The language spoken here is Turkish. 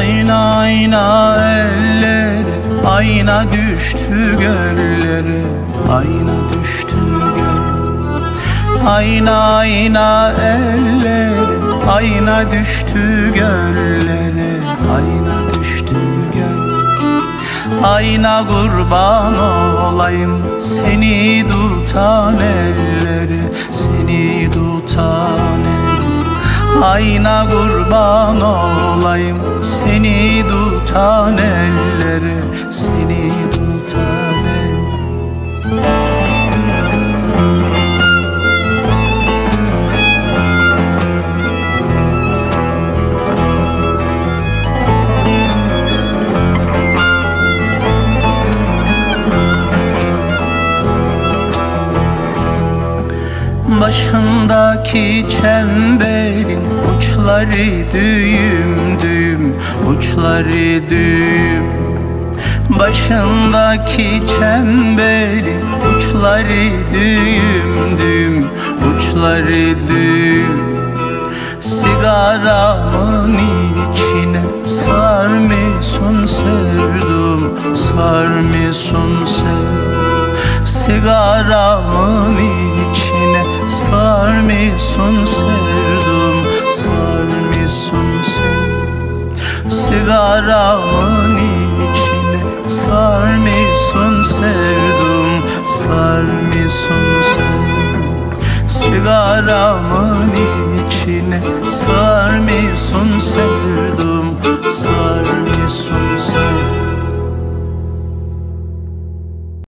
Ayna ayna ellere, ayna düştü göllere, ayna düştü göllere. Ayna ayna ellere, ayna düştü göllere, ayna düştü göllere. Ayna kurban olayım seni tutan ellere, seni tutan ellere. Ayna kurban olayım seni tutan ellere, seni tutan ellere. Başındaki çemberin uçları düğüm düğüm, uçları düğüm. Başındaki çemberin uçları düğüm düğüm, uçları düğüm. Sigaramın içine sarmışsın sevdum, sarmışsın sevdum. Sigaramın içine sarmışsın sevdum, sarmışsın sevdum. Sigaramın içine sarmışsın sevdum, sarmışsın sevdum. Sigaramın içine sarmışsın sevdum, sarmışsın sevdum.